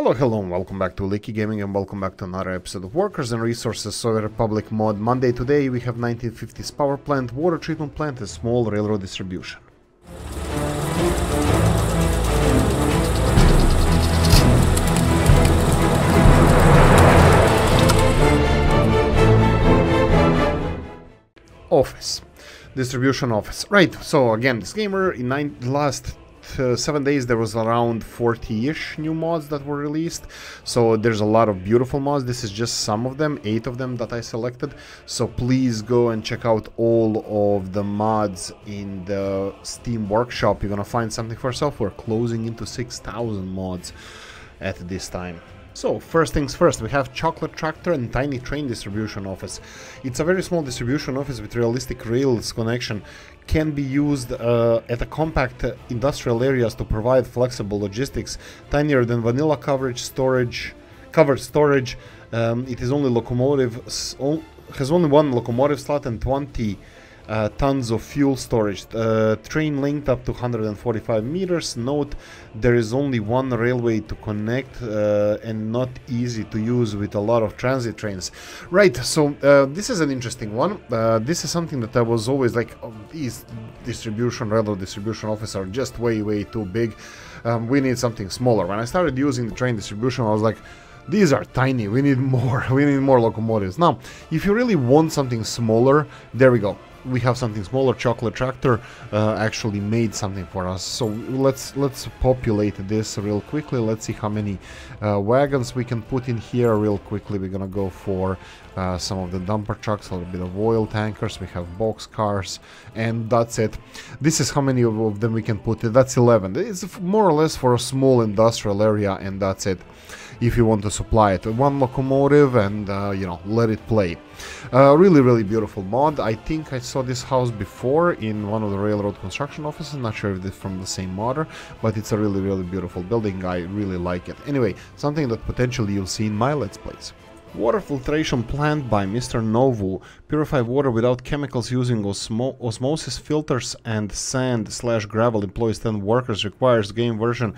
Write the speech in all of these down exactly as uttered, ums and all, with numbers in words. Hello, hello, and welcome back to Oolykee Gaming, and welcome back to another episode of Workers and Resources Soviet Republic Mod Monday. Today we have nineteen fifties power plant, water treatment plant, and small railroad distribution. Office. Distribution office. Right, so again, this gamer, in nine, last Uh, seven days there was around forty-ish new mods that were released, so there's a lot of beautiful mods. This is just some of them, eight of them that I selected, so please go and check out all of the mods in the Steam Workshop. You're gonna find something for yourself. We're closing into six thousand mods at this time. So, first things first, we have Chocolate Tractor and Tiny Train Distribution Office. It's a very small distribution office with realistic rails connection. Can be used uh, at a compact industrial areas to provide flexible logistics. Tinier than vanilla coverage storage, covered storage. Um, it is only locomotive, has only one locomotive slot and twenty Uh, tons of fuel storage. Uh, train linked up to one hundred forty-five meters. Note, there is only one railway to connect uh, and not easy to use with a lot of transit trains. Right, so uh, this is an interesting one. Uh, this is something that I was always like, oh, these distribution, railroad distribution offices are just way, way too big. Um, we need something smaller. When I started using the train distribution, I was like, these are tiny, we need more, we need more locomotives. Now, if you really want something smaller, there we go. We have something smaller. Chocolate Tractor uh, actually made something for us. So let's let's populate this real quickly. Let's see how many uh, wagons we can put in here real quickly. We're gonna go for uh, some of the dumper trucks, a little bit of oil tankers. We have box cars, and that's it. This is how many of them we can put in. That's eleven. It's more or less for a small industrial area, and that's it. If you want to supply it, one locomotive, and uh, you know, let it play. Uh, really, really beautiful mod. I think I saw this house before in one of the railroad construction offices. Not sure if it's from the same modder, but it's a really, really beautiful building. I really like it. Anyway, something that potentially you'll see in my Let's Plays. Water filtration plant by Mister Novu. Purify water without chemicals using osmo osmosis filters and sand slash gravel. Employs ten workers. Requires game version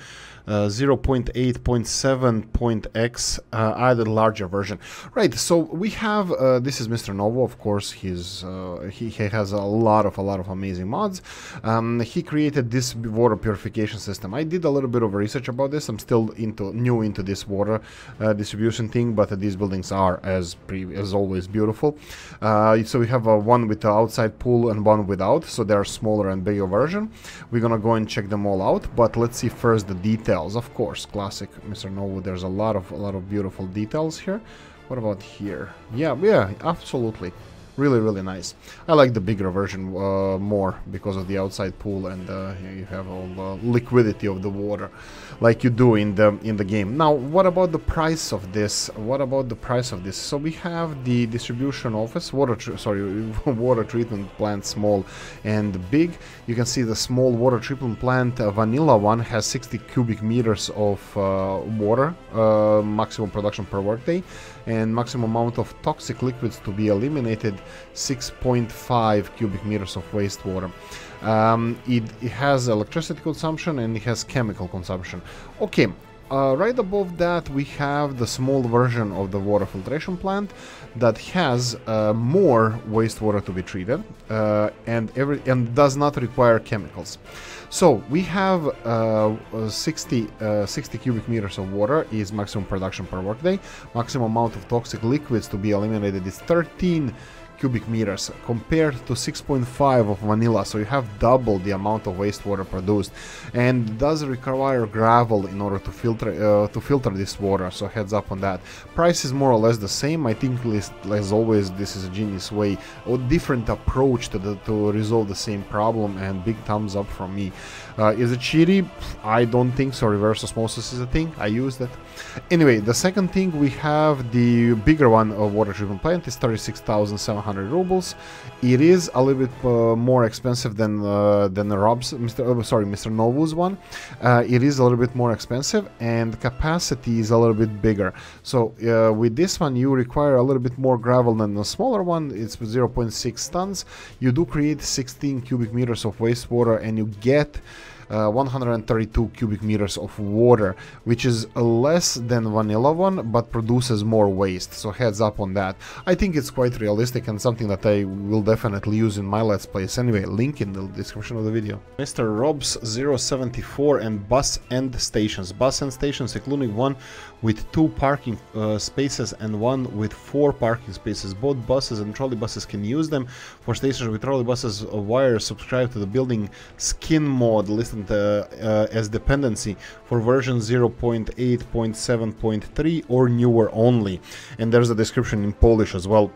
uh, zero point eight point seven point x, uh, added larger version. Right. So we have uh, this is Mister Novu. Of course, he's uh, he, he has a lot of a lot of amazing mods. Um, he created this water purification system. I did a little bit of research about this. I'm still into new into this water uh, distribution thing, but uh, these buildings are as as always beautiful. Uh, so we have uh, one with the outside pool and one without, so they are smaller and bigger version. We're gonna go and check them all out, but let's see first the details. Of course, classic Mister Novu. There's a lot of a lot of beautiful details here. What about here? Yeah, yeah, absolutely. Really, really nice. I like the bigger version uh, more because of the outside pool, and uh, you have all the liquidity of the water, like you do in the in the game. Now, what about the price of this? What about the price of this? So we have the distribution office, water, tr sorry, water treatment plant, small and big. You can see the small water treatment plant, uh, vanilla one, has sixty cubic meters of uh, water, uh, maximum production per workday, and maximum amount of toxic liquids to be eliminated. six point five cubic meters of wastewater. Um, it, it has electricity consumption, and it has chemical consumption. Okay, uh, right above that we have the small version of the water filtration plant that has uh, more wastewater to be treated uh, and every and does not require chemicals. So we have uh, sixty cubic meters of water is maximum production per workday. Maximum amount of toxic liquids to be eliminated is thirteen cubic meters compared to six point five of vanilla, so you have double the amount of wastewater produced, and does require gravel in order to filter uh, to filter this water, so heads up on that. Price is more or less the same. I think, as always, this is a genius way or different approach to the, to resolve the same problem, and big thumbs up from me. Uh, is it cheaty? I don't think so. Reverse osmosis is a thing. I used it. Anyway, the second thing we have, the bigger one of water treatment plant, is thirty-six thousand seven hundred rubles. It is a little bit uh, more expensive than uh, than the Robs, Mister Uh, sorry, Mister Novu's one. Uh, it is a little bit more expensive, and capacity is a little bit bigger. So uh, with this one, you require a little bit more gravel than the smaller one. It's zero point six tons. You do create sixteen cubic meters of wastewater, and you get uh, one hundred thirty-two cubic meters of water, which is less than vanilla one, but produces more waste, so heads up on that. I think it's quite realistic and something that I will definitely use in my Let's Plays anyway, link in the description of the video. Mister Robs zero seventy-four and bus end stations. Bus end stations including one with two parking uh, spaces and one with four parking spaces. Both buses and trolley buses can use them. For stations with trolley buses, uh, wires subscribe to the building skin mod listed uh, uh, as dependency for version zero point eight point seven point three or newer only. And there's a description in Polish as well.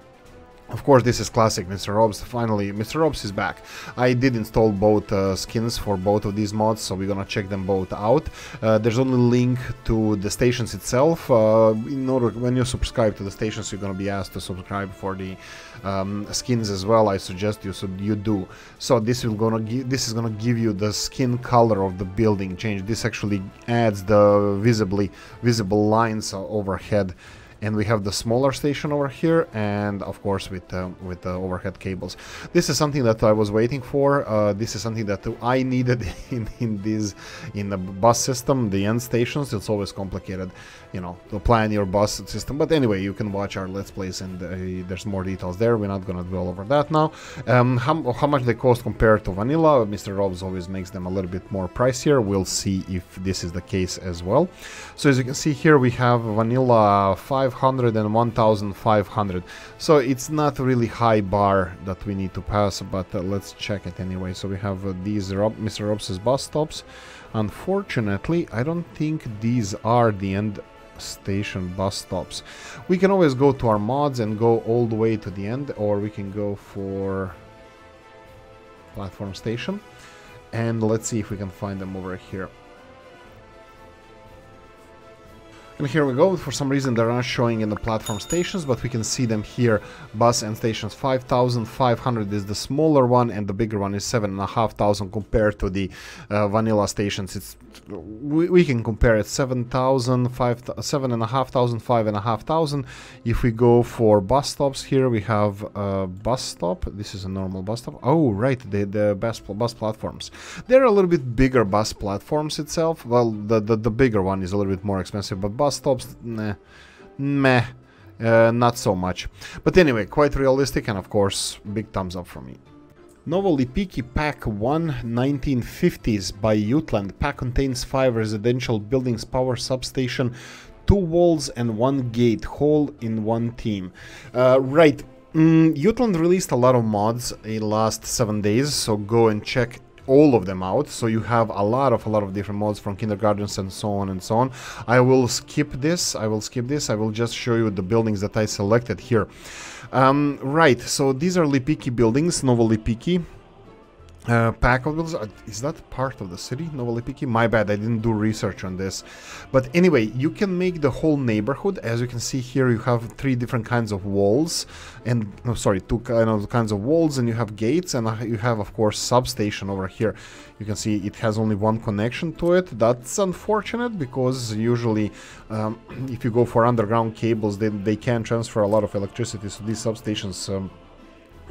Of course, this is classic Mister Robs. Finally, Mister Robs is back. I did install both uh, skins for both of these mods, so we're gonna check them both out. Uh, there's only link to the stations itself. Uh, in order, when you subscribe to the stations, you're gonna be asked to subscribe for the um, skins as well. I suggest you so you do. So this will gonna give this is gonna give you the skin color of the building change. This actually adds the visibly visible lines overhead. And we have the smaller station over here, and of course with uh, with the overhead cables. This is something that I was waiting for. Uh, this is something that I needed in in these in the bus system, the end stations. It's always complicated, you know, to plan your bus system. But anyway, you can watch our Let's Plays, and uh, there's more details there. We're not gonna dwell over that now. Um, how how much they cost compared to vanilla? Mister Robs always makes them a little bit more pricier. We'll see if this is the case as well. So as you can see here, we have vanilla five. five hundred and one thousand five hundred, so it's not really high bar that we need to pass, but uh, let's check it anyway. So we have uh, these Rob Mister Robs's bus stops. Unfortunately, I don't think these are the end station bus stops. We can always go to our mods and go all the way to the end, or we can go for platform station, and let's see if we can find them over here. And here we go. For some reason they're not showing in the platform stations, but we can see them here. Bus end stations, five thousand five hundred is the smaller one, and the bigger one is seven thousand five hundred compared to the uh, vanilla stations. It's we, we can compare it seven thousand, seven thousand five hundred, five thousand five hundred. If we go for bus stops here, we have a bus stop. This is a normal bus stop. Oh, right, the, the bus, bus platforms. They're a little bit bigger bus platforms itself. Well, the, the, the bigger one is a little bit more expensive, but bus stops, nah, meh, uh, not so much. But anyway, quite realistic, and of course, big thumbs up from me. Nowolipki Pack one, nineteen fifties by Utland. Pack contains five residential buildings, power substation, two walls and one gate, hall in one team. Uh, right, mm, Utland released a lot of mods in the last seven days, so go and check all of them out. So you have a lot of a lot of different mods, from kindergartens and so on and so on. I will skip this, I will skip this, I will just show you the buildings that I selected here. Um, right, so these are Lipiki buildings, Nowolipki. Uh, pack of buildings. Is that part of the city, Nowolipki? My bad, I didn't do research on this. But anyway, you can make the whole neighborhood. As you can see here, you have three different kinds of walls, and no, sorry, two kind of kinds of walls, and you have gates, and you have, of course, substation over here. You can see it has only one connection to it. That's unfortunate, because usually, um, if you go for underground cables, they they can transfer a lot of electricity. So these substations. Um,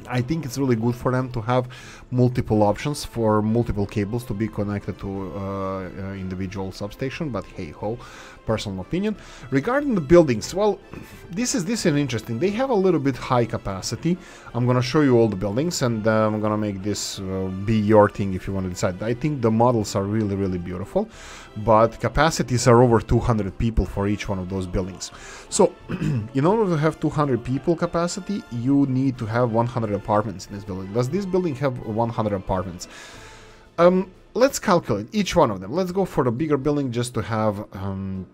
I think it's really good for them to have multiple options for multiple cables to be connected to uh, individual substation, but hey ho, personal opinion. Regarding the buildings, well, this is this is interesting. They have a little bit high capacity. I'm gonna show you all the buildings, and uh, I'm gonna make this uh, be your thing if you want to decide. I think the models are really really beautiful, but capacities are over two hundred people for each one of those buildings. So in order to have two hundred people capacity, you need to have one hundred apartments in this building. Does this building have one hundred apartments? Um, let's calculate each one of them. Let's go for the bigger building just to have um,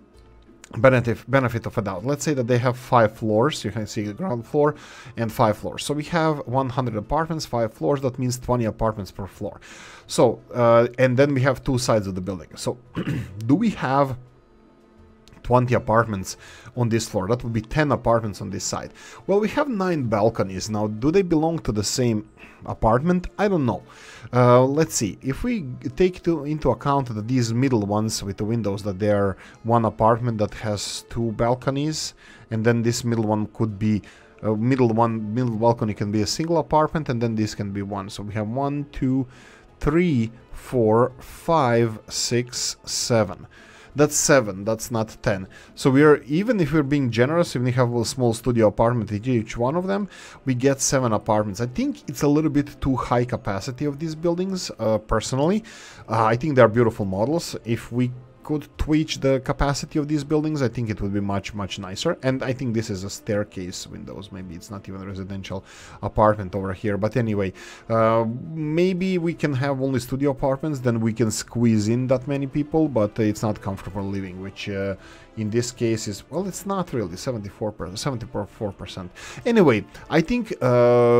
benefit, benefit of a doubt. Let's say that they have five floors. You can see the ground floor and five floors. So we have one hundred apartments, five floors. That means twenty apartments per floor. So, uh, and then we have two sides of the building. So do we have twenty apartments on this floor? That would be ten apartments on this side. Well, we have nine balconies. Now, do they belong to the same apartment? I don't know. Uh, let's see. If we take to, into account that these middle ones with the windows, that they are one apartment that has two balconies, and then this middle one could be uh, middle one middle balcony can be a single apartment, and then this can be one. So we have one, two, three, four, five, six, seven. That's seven, that's not ten. So we are, even if we're being generous, even if we have a small studio apartment in each one of them, we get seven apartments. I think it's a little bit too high capacity of these buildings, uh, personally. Uh, I think they're beautiful models. If we could tweak the capacity of these buildings, I think it would be much, much nicer. And I think this is a staircase windows. Maybe it's not even a residential apartment over here. But anyway, uh, maybe we can have only studio apartments, then we can squeeze in that many people, but it's not comfortable living, which uh, in this case is, well, it's not really, seventy-four percent. Anyway, I think uh,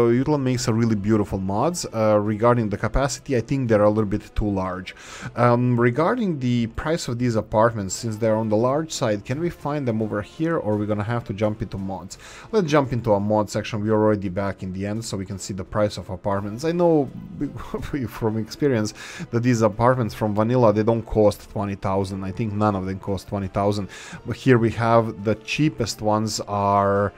Utland makes a really beautiful mods. Uh, regarding the capacity, I think they're a little bit too large. Um, regarding the price of these apartments, since they're on the large side, can we find them over here, or we're gonna have to jump into mods? Let's jump into a mod section. We're already back in the end, so we can see the price of apartments. I know from experience that these apartments from vanilla, they don't cost twenty thousand. I think none of them cost twenty thousand. But here we have the cheapest ones are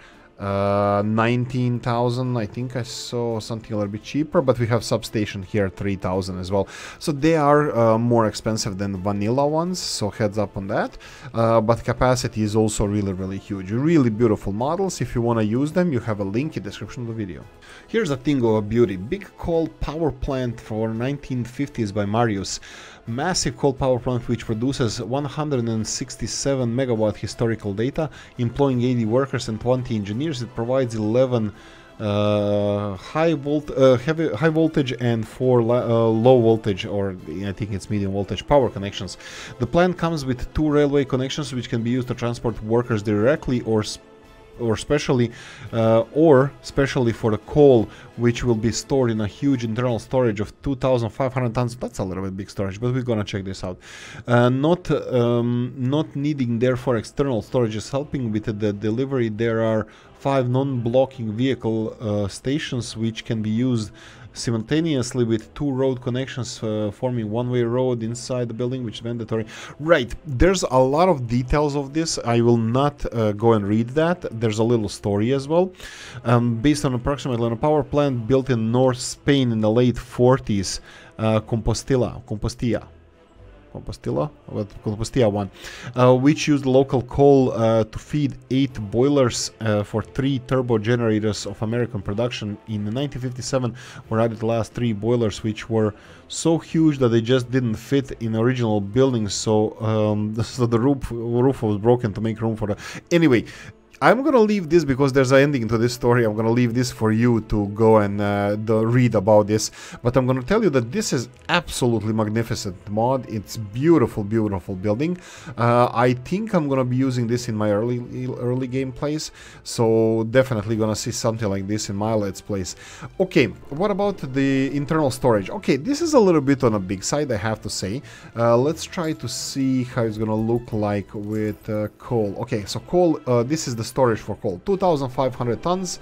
Uh, nineteen thousand, I think I saw something a little bit cheaper, but we have substation here, three thousand as well. So they are uh, more expensive than vanilla ones, so heads up on that. Uh, but capacity is also really, really huge. Really beautiful models. If you want to use them, you have a link in the description of the video. Here's a thing of a beauty. Big coal power plant for nineteen fifties by Marius. Massive coal power plant which produces one hundred sixty-seven megawatt historical data, employing eighty workers and twenty engineers. It provides eleven uh, high, volt uh, heavy, high voltage and four uh, low voltage, or I think it's medium voltage power connections. The plant comes with two railway connections which can be used to transport workers directly or or specially uh, or specially for the coal, which will be stored in a huge internal storage of two thousand five hundred tons. That's a little bit big storage, but we're gonna check this out. Uh, not um, not needing therefore external storage is helping with the delivery. There are five non-blocking vehicle uh, stations which can be used simultaneously with two road connections uh, forming one-way road inside the building, which is mandatory. Right, there's a lot of details of this. I will not uh, go and read that. There's a little story as well. Um, based on approximately on a power plant built in North Spain in the late forties, uh, Compostilla, Compostilla. Compostilla, what Compostilla one, uh, which used local coal uh, to feed eight boilers uh, for three turbo generators of American production. In nineteen fifty-seven were added the last three boilers, which were so huge that they just didn't fit in original buildings, so um, so the roof roof was broken to make room for the. Anyway, I'm gonna leave this because there's an ending to this story. I'm gonna leave this for you to go and uh, read about this. But I'm gonna tell you that this is absolutely magnificent mod. It's beautiful, beautiful building. Uh, I think I'm gonna be using this in my early early gameplays. So definitely gonna see something like this in my Let's Plays. Okay, what about the internal storage? Okay, this is a little bit on a big side, I have to say. Uh, let's try to see how it's gonna look like with uh, coal. Okay, so coal, uh, this is the storage for coal. two thousand five hundred tons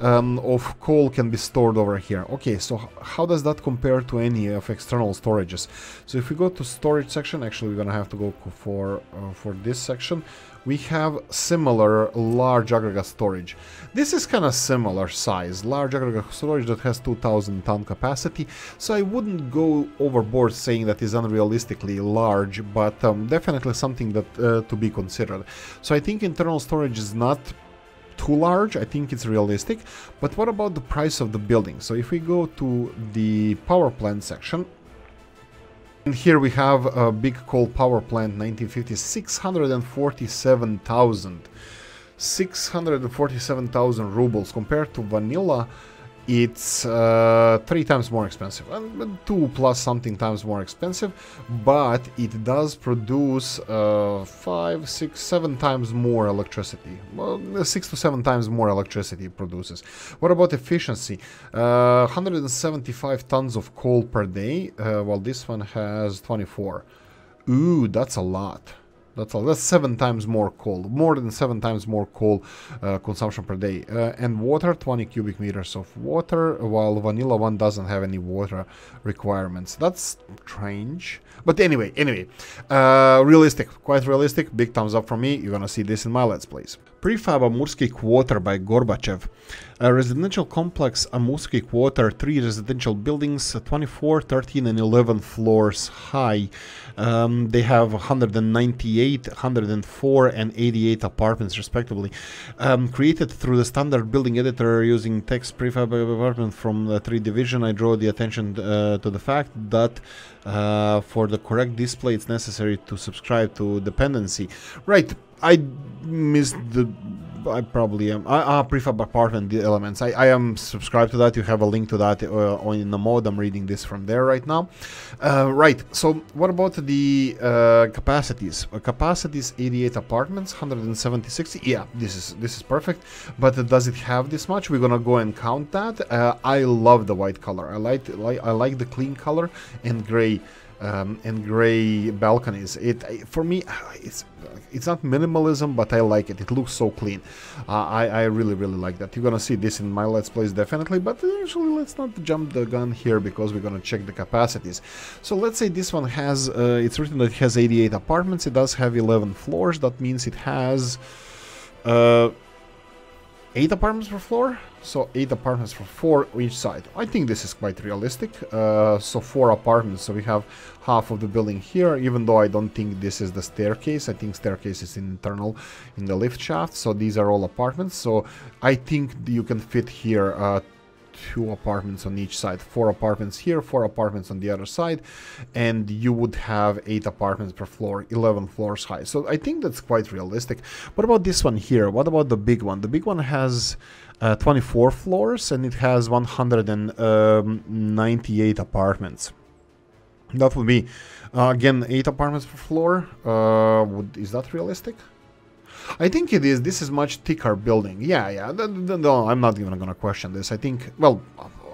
um, of coal can be stored over here. Okay, so how does that compare to any of external storages? So if we go to storage section, actually we're gonna have to go for uh, for this section. We have similar large aggregate storage. This is kind of similar size, large aggregate storage that has two thousand ton capacity. So I wouldn't go overboard saying that is unrealistically large, but um, definitely something that uh, to be considered. So I think internal storage is not too large. I think it's realistic. But what about the price of the building? So if we go to the power plant section, and here we have a big coal power plant, nineteen fifty, six hundred forty-seven thousand. six hundred forty-seven thousand rubles. Compared to vanilla, it's uh, three times more expensive, and two plus something times more expensive, but it does produce uh, five, six, seven times more electricity. Well, six to seven times more electricity it produces. What about efficiency? Uh, one hundred seventy-five tons of coal per day, uh, while this one has twenty-four. Ooh, that's a lot. That's all. That's seven times more coal, more than seven times more coal uh, consumption per day. Uh, and water, twenty cubic meters of water, while vanilla one doesn't have any water requirements. That's strange. But anyway, anyway, uh, realistic, quite realistic. Big thumbs up from me. You're gonna see this in my Let's Plays. Prefab Amursky Quarter by Gorbachev. A residential complex, Amursky Quarter, three residential buildings, twenty-four, thirteen and eleven floors high. Um, they have one hundred ninety-eight, one hundred four and eighty-eight apartments respectively. Um, created through the standard building editor using text prefab apartment from the three division, I draw the attention uh, to the fact that uh, for the correct display it's necessary to subscribe to dependency. Right. I missed the... I probably am. Ah, prefab apartment elements. I, I am subscribed to that. You have a link to that uh, on in the mod. I'm reading this from there right now. Uh, right. So what about the uh, capacities? Uh, capacities: eighty-eight apartments, one hundred seventy-six. Yeah, this is this is perfect. But uh, does it have this much? We're gonna go and count that. Uh, I love the white color. I like li I like the clean color and gray. Um, and gray balconies. It for me, it's it's not minimalism, but I like it. It looks so clean. Uh, I I really really like that. You're gonna see this in my Let's Plays definitely. But actually, let's not jump the gun here because we're gonna check the capacities. So let's say this one has. Uh, it's written that it has eighty-eight apartments. It does have eleven floors. That means it has. Uh, eight apartments per floor, so eight apartments for four each side. I think this is quite realistic. Uh, so four apartments, so we have half of the building here, even though I don't think this is the staircase. I think staircase is internal in the lift shaft, so these are all apartments. So I think you can fit here uh, two apartments on each side, four apartments here, four apartments on the other side, and you would have eight apartments per floor, eleven floors high. So I think that's quite realistic. What about this one here? What about the big one? The big one has uh, twenty-four floors and it has one hundred ninety-eight apartments. That would be, uh, again, eight apartments per floor. Uh, would, is that realistic? I think it is. This is much thicker building. Yeah, yeah. No, I'm not even gonna question this. I think. Well,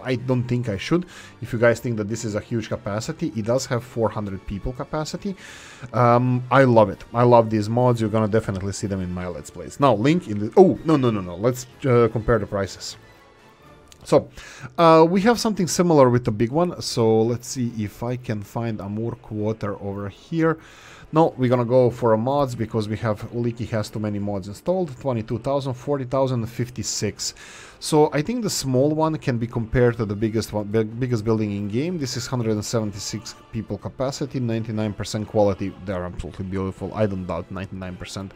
I don't think I should. If you guys think that this is a huge capacity, it does have four hundred people capacity. Um, I love it. I love these mods. You're gonna definitely see them in my Let's Plays. Now, link in the. Oh no no no no. Let's uh, compare the prices. So, uh, we have something similar with the big one. So let's see if I can find Amur Quarter over here. No, we're gonna go for a mods because we have Oolykee has too many mods installed. twenty-two thousand, forty thousand, fifty-six. So I think the small one can be compared to the biggest one, big, biggest building in game. This is one hundred seventy-six people capacity, ninety-nine percent quality. They're absolutely beautiful. I don't doubt ninety-nine percent.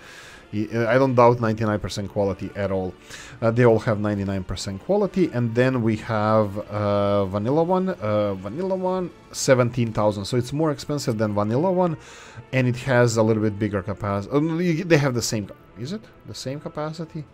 I don't doubt ninety-nine percent quality at all. Uh, they all have ninety-nine percent quality, and then we have uh, vanilla one. Uh, vanilla one, seventeen thousand. So it's more expensive than vanilla one, and it has a little bit bigger capacity. They have the same. Is it the same capacity?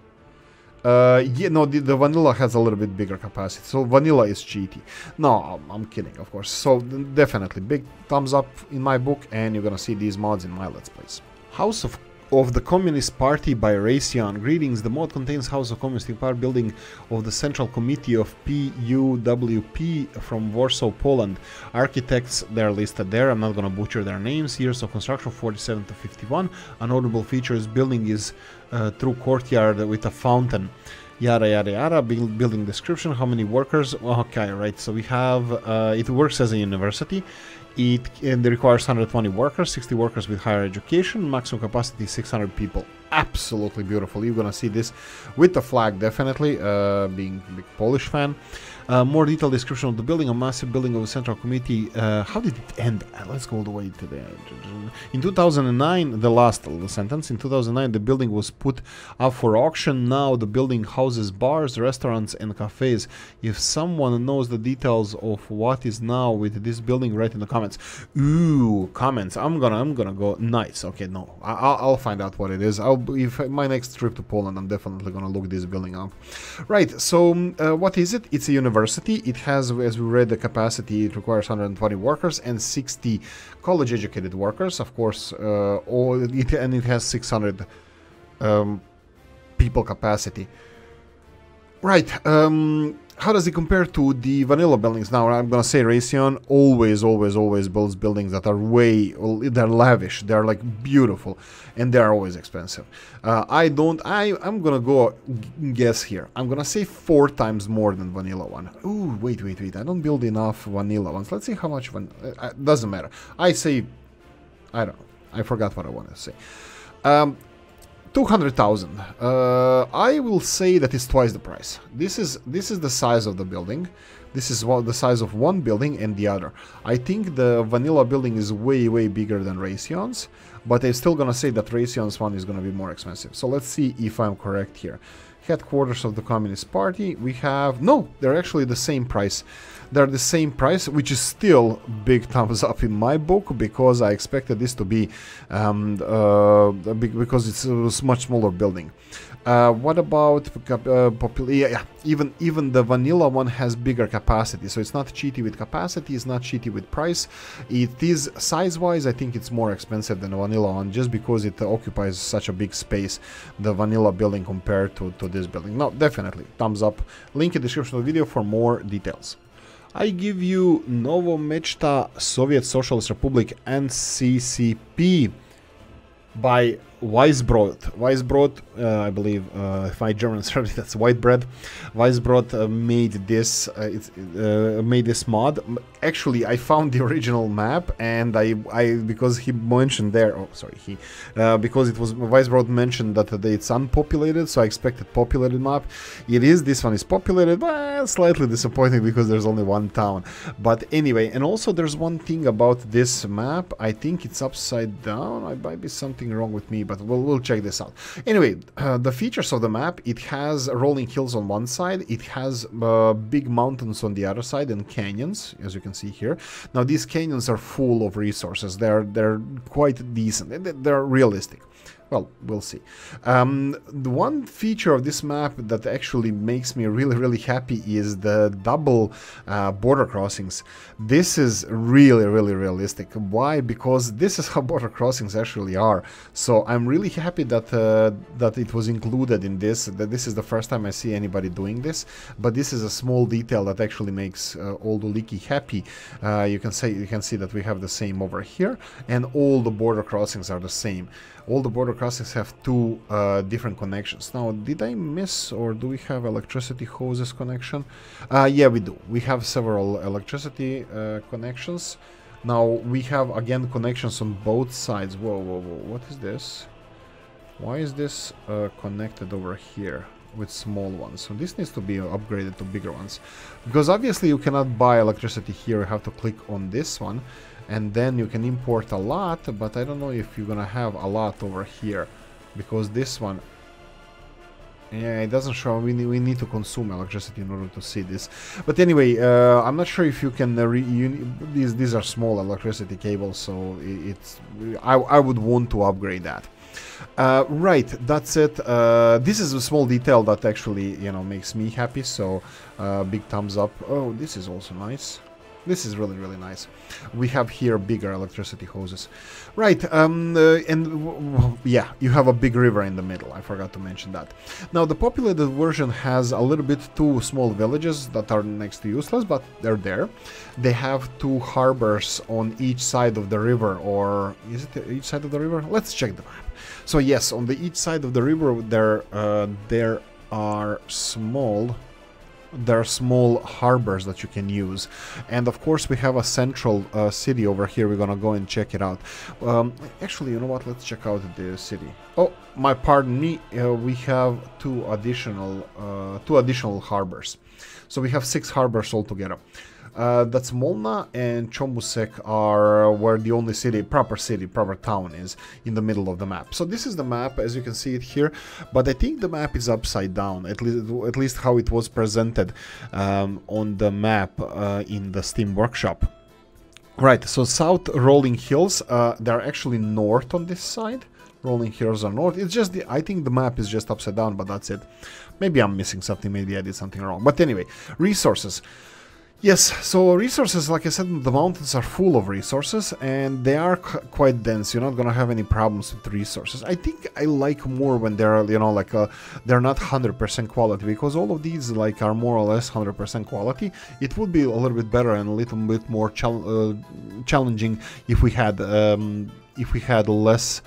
Uh, yeah, no, the, the vanilla has a little bit bigger capacity, so vanilla is cheaty. No, I'm kidding, of course. So definitely big thumbs up in my book, and you're gonna see these mods in my Let's Plays. House of of the Communist Party by Racian. Greetings, the mod contains House of Communist Party building of the Central Committee of P U W P from Warsaw, Poland. Architects, they're listed there, I'm not gonna butcher their names. Years of construction, forty-seven to fifty-one. A notable feature is building is uh, through courtyard with a fountain. Yada yada yada. Build, building description, how many workers? Okay, right, so we have, uh, it works as a university. It, and it requires one hundred twenty workers, sixty workers with higher education, maximum capacity six hundred people. Absolutely beautiful. You're gonna see this with the flag, definitely, uh, being a big Polish fan. Uh, more detailed description of the building, a massive building of the Central Committee. Uh, how did it end? Uh, let's go all the way to the end. In two thousand nine, the last the sentence, in two thousand nine the building was put up for auction. Now the building houses bars, restaurants and cafes. If someone knows the details of what is now with this building, write in the comments. Ooh, comments. I'm gonna I'm gonna go nice. Okay, no, I, I'll, I'll find out what it is. I'll, if my next trip to Poland, I'm definitely gonna look this building up. Right, so uh, what is it? It's a university. It has, as we read, the capacity, it requires one hundred twenty workers and sixty college-educated workers, of course, uh, all it, and it has six hundred um, people capacity. Right, um, how does it compare to the vanilla buildings? Now, I'm gonna say Racian always, always, always builds buildings that are way, they're lavish, they're like beautiful, and they're always expensive. Uh, I don't, I, I'm gonna go guess here. I'm gonna say four times more than vanilla one. Ooh, wait, wait, wait, I don't build enough vanilla ones. Let's see how much, van uh, doesn't matter. I say, I don't know, I forgot what I wanted to say. Um, two hundred thousand. Uh, I will say that it's twice the price. This is this is the size of the building. This is what the size of one building and the other. I think the vanilla building is way way bigger than Racian's, but I'm still gonna say that Racian's one is gonna be more expensive. So let's see if I'm correct here. Headquarters of the Communist Party. We have no. They're actually the same price. They're the same price, which is still big thumbs up in my book, because I expected this to be, um, uh, because it's a much smaller building. Uh, what about uh, population? Yeah, even even the vanilla one has bigger capacity, so it's not cheaty with capacity, it's not cheaty with price. It is size-wise, I think it's more expensive than the vanilla one, just because it occupies such a big space, the vanilla building compared to, to this building. No, definitely, thumbs up. Link in the description of the video for more details. I give you Novomechta Soviet Socialist Republic, N C C P, by Weisbrot. Weisbrot, uh, I believe, uh, if my German started, that's white bread. Weisbrot uh, made this. Uh, it's, uh, made this mod. Actually, I found the original map, and I, I because he mentioned there. Oh, sorry, he, uh, because it was Weisbrot mentioned that it's unpopulated, so I expected populated map. It is. This one is populated, but slightly disappointing because there's only one town. But anyway, and also there's one thing about this map. I think it's upside down. I might be something wrong with me, but We'll, we'll check this out. Anyway, uh, the features of the map, it has rolling hills on one side, it has uh, big mountains on the other side, and canyons, as you can see here. Now, these canyons are full of resources. They're, they're quite decent. They're realistic. Well, we'll see. Um, the one feature of this map that actually makes me really, really happy is the double uh, border crossings. This is really, really realistic. Why? Because this is how border crossings actually are. So I'm really happy that uh, that it was included in this. That this is the first time I see anybody doing this. But this is a small detail that actually makes uh, old Oolykee happy. Uh, you can say you can see that we have the same over here, and all the border crossings are the same. All the border crossings have two uh, different connections. Now, did I miss, or do we have electricity hoses connection? Uh, yeah, we do. We have several electricity uh, connections. Now, we have, again, connections on both sides. Whoa, whoa, whoa, what is this? Why is this uh, connected over here with small ones? So this needs to be upgraded to bigger ones. Because obviously you cannot buy electricity here, you have to click on this one. And then you can import a lot, but I don't know if you're gonna have a lot over here, because this one, yeah, it doesn't show. We need, we need to consume electricity in order to see this. But anyway, uh, I'm not sure if you can. Re you, these these are small electricity cables, so it's. I I would want to upgrade that. Uh, right, that's it. Uh, this is a small detail that actually, you know, makes me happy. So uh, big thumbs up. Oh, this is also nice. This is really, really nice. We have here bigger electricity hoses. Right, um, uh, and w w yeah, you have a big river in the middle. I forgot to mention that. Now, the populated version has a little bit two small villages that are next to useless, but they're there. They have two harbors on each side of the river, or is it each side of the river? Let's check the map. So yes, on the each side of the river, there, uh, there are small... There are small harbors that you can use, and of course we have a central uh, city over here. We're gonna go and check it out. Um, actually, you know what? Let's check out the city. Oh, my pardon me. Uh, we have two additional uh, two additional harbors, so we have six harbors altogether. Uh, that's Molna and Chomusek are where the only city, proper city, proper town is in the middle of the map. So this is the map as you can see it here, but I think the map is upside down, at least at least how it was presented um, on the map uh, in the Steam Workshop. Right, so south rolling hills, uh, they're actually north on this side. Rolling hills are north. It's just the, I think the map is just upside down, but that's it. Maybe I'm missing something, maybe I did something wrong. But anyway, resources. Yes, so resources, like I said, the mountains are full of resources and they are qu quite dense. You're not gonna have any problems with resources. I think I like more when they're, you know, like uh, they're not one hundred percent quality, because all of these like are more or less one hundred percent quality. It would be a little bit better and a little bit more chal uh, challenging if we had um, if we had less.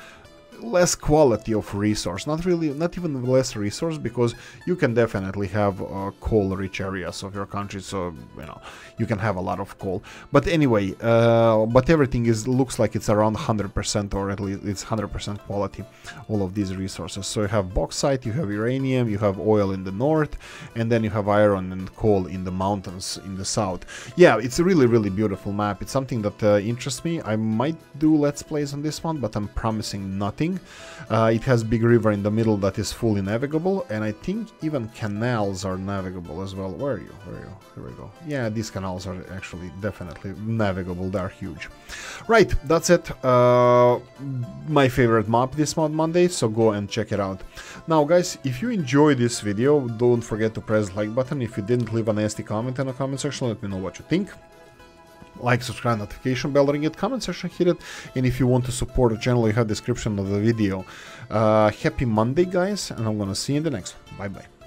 less quality of resource, not really, not even less resource, because you can definitely have uh, coal-rich areas of your country, so you know you can have a lot of coal. But anyway, uh, but everything is looks like it's around one hundred percent, or at least it's one hundred percent quality. All of these resources. So you have bauxite, you have uranium, you have oil in the north, and then you have iron and coal in the mountains in the south. Yeah, it's a really, really beautiful map. It's something that uh, interests me. I might do let's plays on this one, but I'm promising nothing. Uh, it has big river in the middle that is fully navigable, and I think even canals are navigable as well. Where are you? Where are you? Here we go. Yeah, these canals are actually definitely navigable. They are huge. Right, that's it. Uh, my favorite map this Mod Monday, so go and check it out. Now, guys, if you enjoyed this video, don't forget to press the like button. If you didn't, leave a nasty comment in the comment section. Let me know what you think. Like, subscribe, notification bell, ring it, comment section, hit it. And if you want to support the channel, you have description of the video. Uh, happy Monday, guys, and I'm gonna see you in the next one. Bye-bye.